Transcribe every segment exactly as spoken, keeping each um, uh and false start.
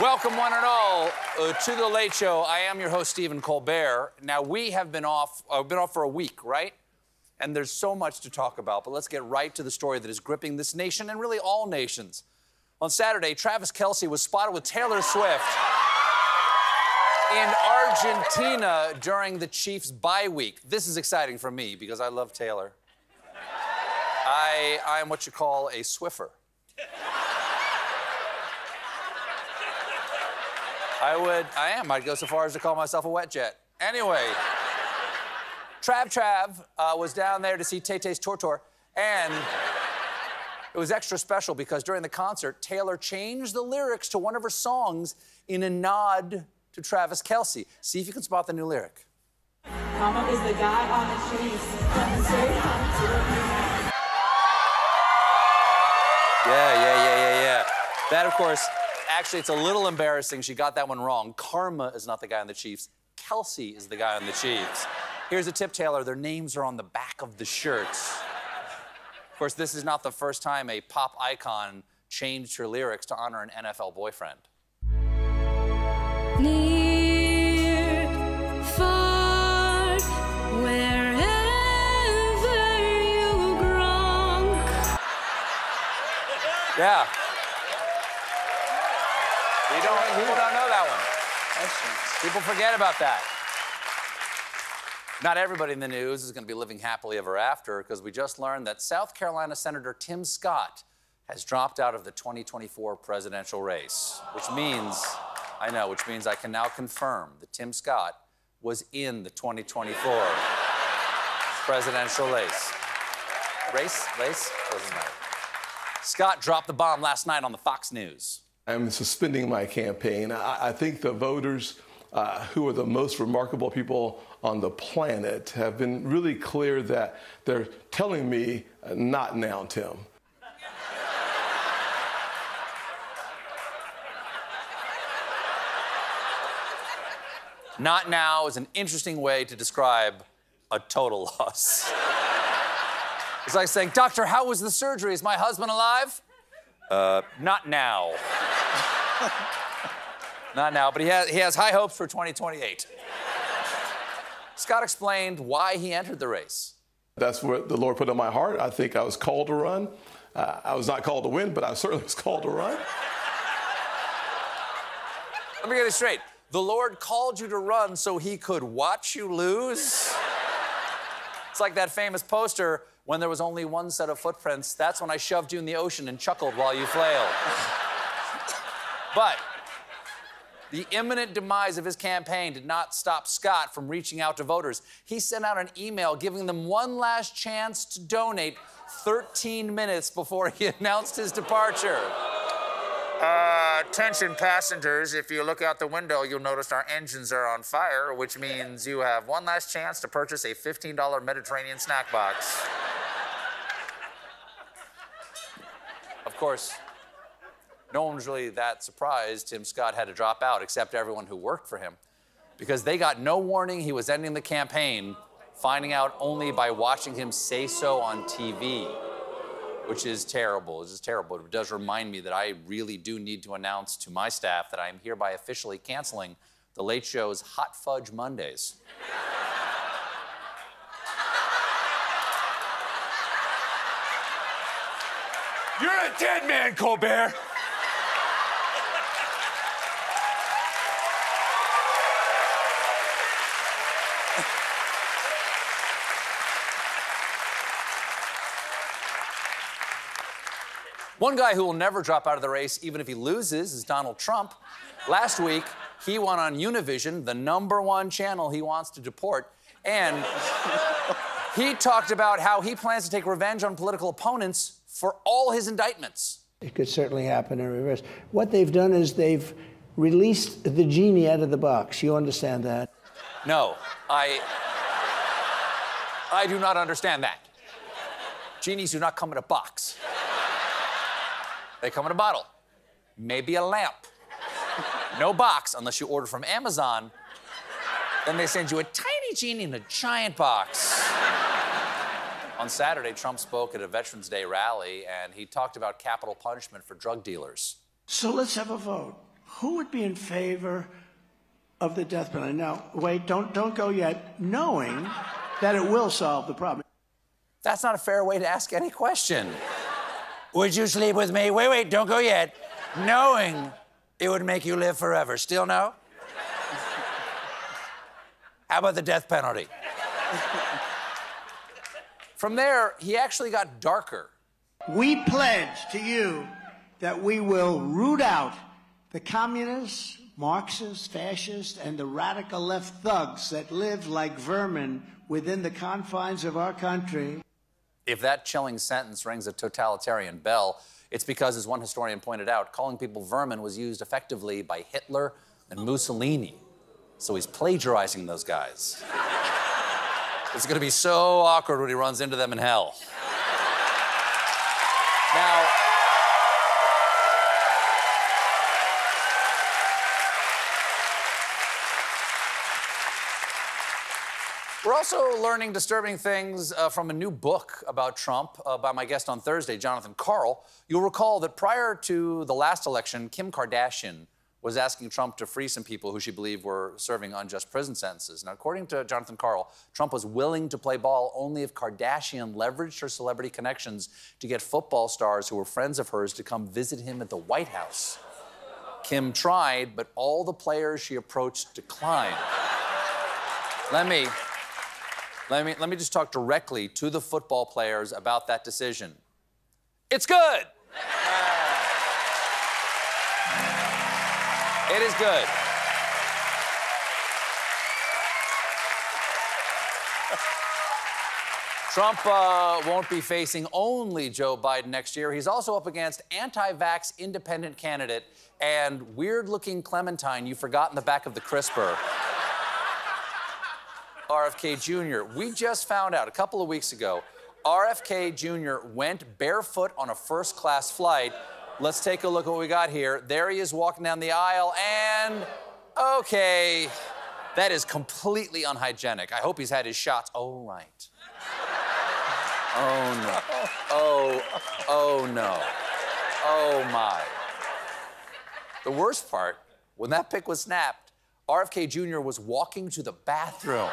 Welcome, one and all, uh, to The Late Show. I am your host, Stephen Colbert. Now, we have been off, uh, been off for a week, right? And there's so much to talk about, but let's get right to the story that is gripping this nation and really all nations. On Saturday, Travis Kelce was spotted with Taylor Swift in Argentina during the Chiefs' bye week. This is exciting for me because I love Taylor. I, I am what you call a Swiffer. I would, I am. I'd go so far as to call myself a wet jet. Anyway, Trav Trav uh, was down there to see Tay Tay's tour tour, and it was extra special because during the concert, Taylor changed the lyrics to one of her songs in a nod to Travis Kelce. See if you can spot the new lyric. Mama is the guy on the trees. Yeah, yeah, yeah, yeah, yeah. That, of course, actually, it's a little embarrassing. She got that one wrong. Karma is not the guy on the Chiefs. Kelce is the guy on the Chiefs. Here's a tip, Taylor. Their names are on the back of the shirts. Of course, this is not the first time a pop icon changed her lyrics to honor an N F L boyfriend. Near, far, wherever you gronk. Yeah. You don't, people don't know that one. People forget about that. Not everybody in the news is going to be living happily ever after, because we just learned that South Carolina Senator Tim Scott has dropped out of the twenty twenty-four presidential race, which means, I know, which means I can now confirm that Tim Scott was in the twenty twenty-four presidential race. Race? Race? Doesn't matter. Scott dropped the bomb last night on the Fox News. I'm suspending my campaign. I, I think the voters, uh, who are the most remarkable people on the planet, have been really clear that they're telling me, uh, not now, Tim. Not now is an interesting way to describe a total loss. It's like saying, doctor, how was the surgery? Is my husband alive? Uh, not now. Not now, but he has, he has high hopes for twenty twenty-eight. Scott explained why he entered the race. That's what the Lord put on my heart. I think I was called to run. Uh, I was not called to win, but I certainly was called to run. Let me get this straight. The Lord called you to run so he could watch you lose? It's like that famous poster, when there was only one set of footprints, that's when I shoved you in the ocean and chuckled while you flailed. But the imminent demise of his campaign did not stop Scott from reaching out to voters. He sent out an email giving them one last chance to donate thirteen minutes before he announced his departure. Uh, attention passengers, if you look out the window, you'll notice our engines are on fire, which means you have one last chance to purchase a fifteen dollar Mediterranean snack box. Of course, no one was really that surprised Tim Scott had to drop out, except everyone who worked for him, because they got no warning he was ending the campaign, finding out only by watching him say so on T V. Which is terrible. It's just terrible. It does remind me that I really do need to announce to my staff that I am hereby officially canceling The Late Show's Hot Fudge Mondays. You're a dead man, Colbert! One guy who will never drop out of the race, even if he loses, is Donald Trump. Last week, he won on Univision, the number one channel he wants to deport, and he talked about how he plans to take revenge on political opponents for all his indictments. It could certainly happen in reverse. What they've done is they've released the genie out of the box. You understand that? No, I... I do not understand that. Genies do not come in a box. They come in a bottle, maybe a lamp. No box, unless you order from Amazon. Then they send you a tiny genie in a giant box. On Saturday, Trump spoke at a Veterans Day rally, and he talked about capital punishment for drug dealers. So let's have a vote. who would be in favor of the death penalty? Now, wait, don't, don't go yet, knowing that it will solve the problem. That's not a fair way to ask any question. Would you sleep with me? Wait, wait, don't go yet. Knowing it would make you live forever. Still no? How about the death penalty? From there, he actually got darker. We pledge to you that we will root out the communists, Marxists, fascists, and the radical left thugs that live like vermin within the confines of our country. If that chilling sentence rings a totalitarian bell, it's because, as one historian pointed out, calling people vermin was used effectively by Hitler and Mussolini. So he's plagiarizing those guys. It's going to be so awkward when he runs into them in hell. Now, we're also learning disturbing things uh, from a new book about Trump uh, by my guest on Thursday, Jonathan Karl. You'll recall that prior to the last election, Kim Kardashian was asking Trump to free some people who she believed were serving unjust prison sentences. Now, according to Jonathan Karl, Trump was willing to play ball only if Kardashian leveraged her celebrity connections to get football stars who were friends of hers to come visit him at the White House. Kim tried, but all the players she approached declined. Let me, let me, let me just talk directly to the football players about that decision. It's good. It is good. Trump uh, won't be facing only Joe Biden next year. He's also up against anti-vax independent candidate and weird-looking Clementine you forgot in the back of the crisper, R F K Junior We just found out a couple of weeks ago, R F K Junior went barefoot on a first-class flight. Let's take a look at what we got here. There he is walking down the aisle, and okay. That is completely unhygienic. I hope he's had his shots. Oh, right. Oh, no. Oh, oh, no. Oh, my. The worst part, when that pic was snapped, R F K Junior was walking to the bathroom.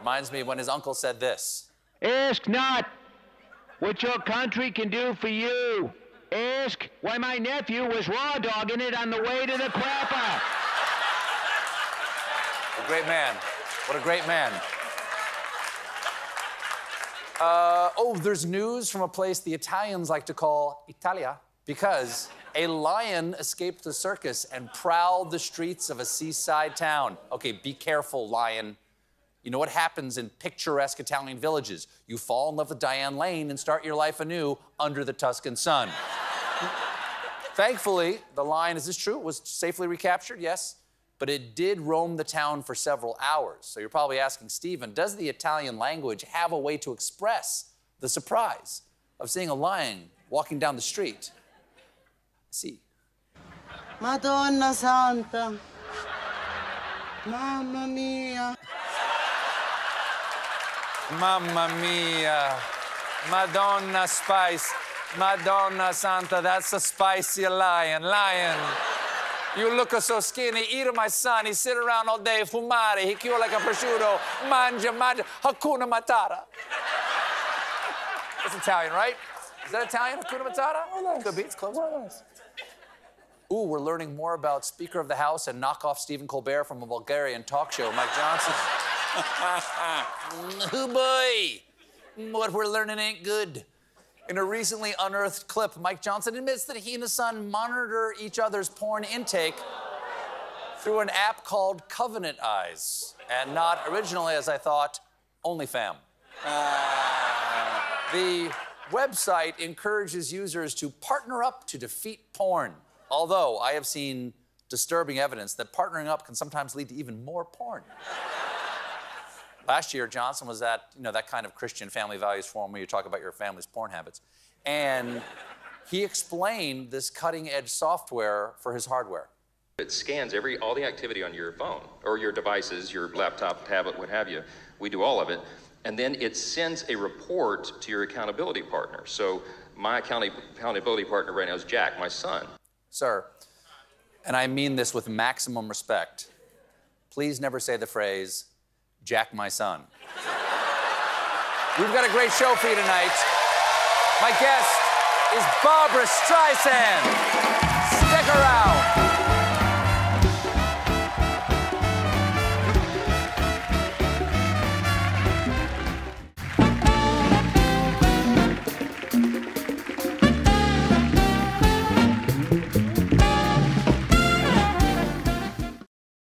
Reminds me of when his uncle said this. Ask not what your country can do for you. Ask why my nephew was raw-dogging it on the way to the crapper. A great man. What a great man. Uh, oh, there's news from a place the Italians like to call Italia, because a lion escaped the circus and prowled the streets of a seaside town. Okay, be careful, lion. You know what happens in picturesque Italian villages? You fall in love with Diane Lane and start your life anew under the Tuscan sun. Thankfully, the lion, is this true, was safely recaptured, yes, but it did roam the town for several hours. So you're probably asking, Stephen, does the Italian language have a way to express the surprise of seeing a lion walking down the street? See. Madonna Santa. Mamma mia. Mamma mia, Madonna Spice, Madonna Santa, that's a spicy lion. Lion, you look so skinny, eat my son, he sit around all day, fumare, he cure like a prosciutto, mangia, mangia, Hakuna Matata. That's Italian, right? Is that Italian, Hakuna Matata? Could be, it's close. Ooh, we're learning more about Speaker of the House and knockoff Stephen Colbert from a Bulgarian talk show, Mike Johnson. Oh, boy. What we're learning ain't good. In a recently unearthed clip, Mike Johnson admits that he and his son monitor each other's porn intake through an app called Covenant Eyes, and not originally, as I thought, OnlyFam. Uh, the website encourages users to partner up to defeat porn, although I have seen disturbing evidence that partnering up can sometimes lead to even more porn. Last year, Johnson was at, you know, that kind of Christian family values forum where you talk about your family's porn habits. And he explained this cutting-edge software for his hardware. It scans every, all the activity on your phone or your devices, your laptop, tablet, what have you. We do all of it. And then it sends a report to your accountability partner. So my accountability partner right now is Jack, my son. Sir, and I mean this with maximum respect, please never say the phrase, "Jack my son." We've got a great show for you tonight. My guest is Barbra Streisand. Stick around.